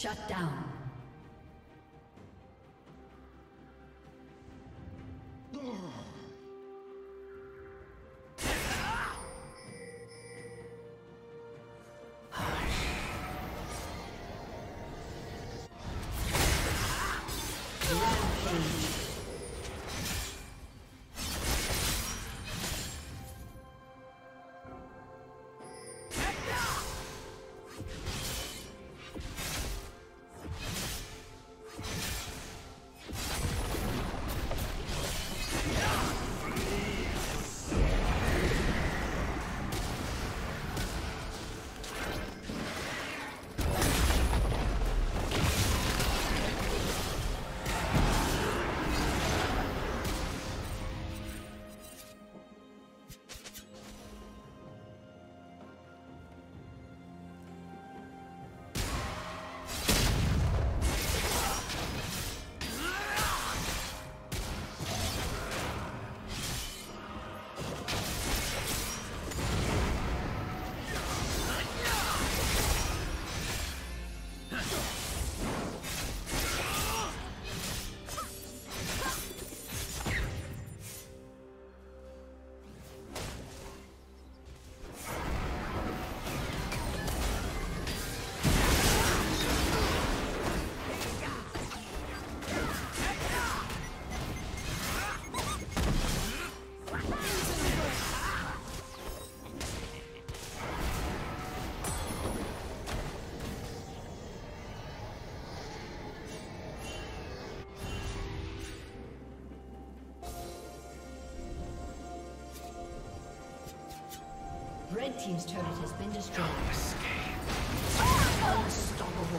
Shut down. Red team's turret has been destroyed. No escape. Unstoppable.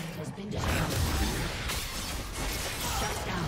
turret has been destroyed. Shut down.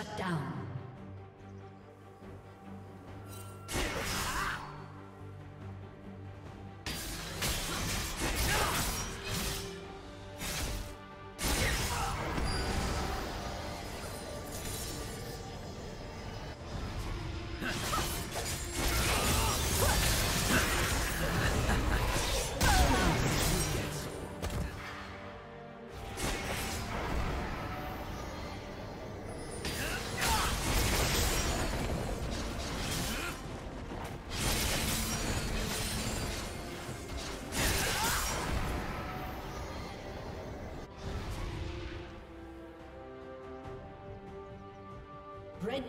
Shut down. Red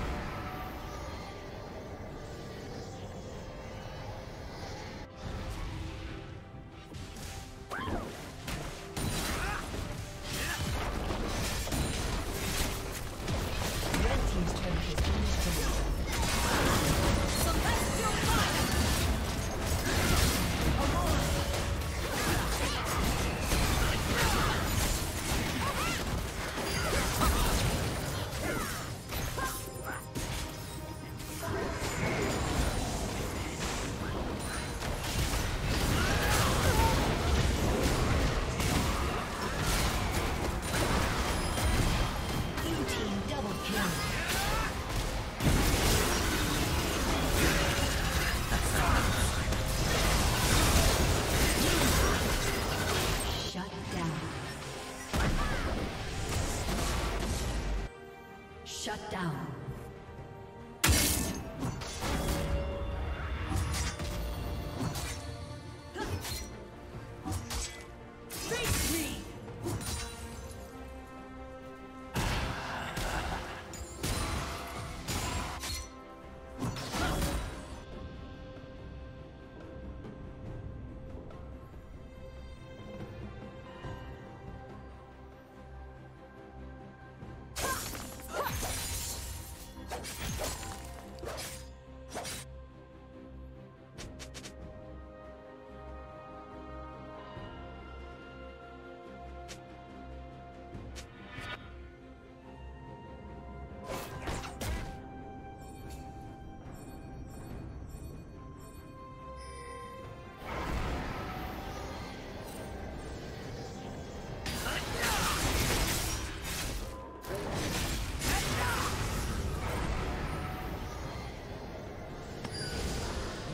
Shut down.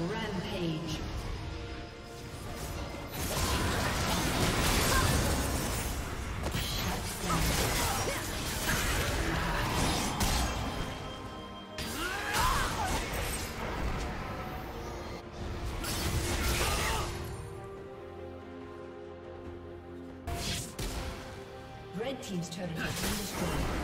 Rampage. Red Team's turret has been destroyed.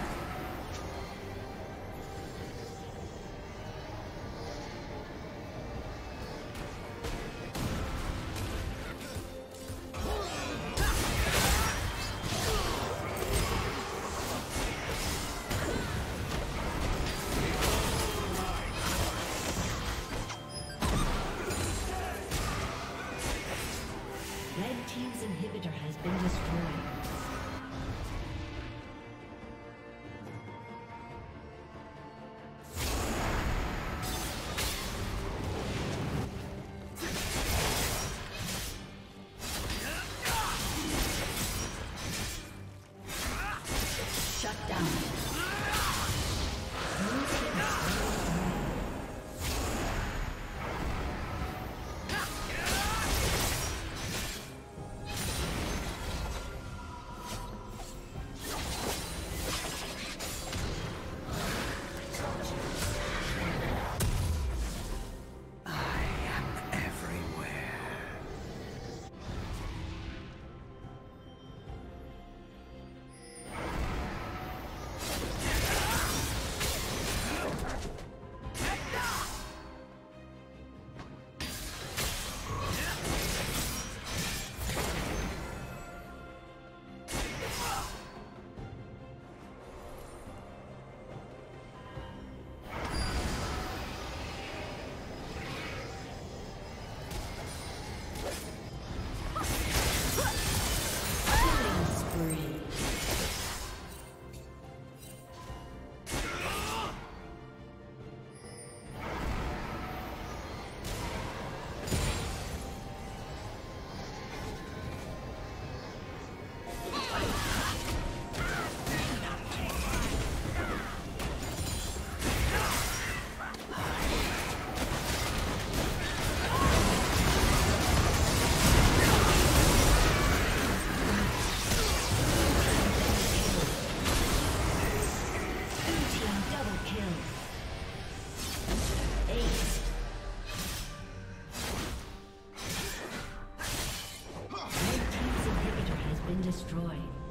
destroyed.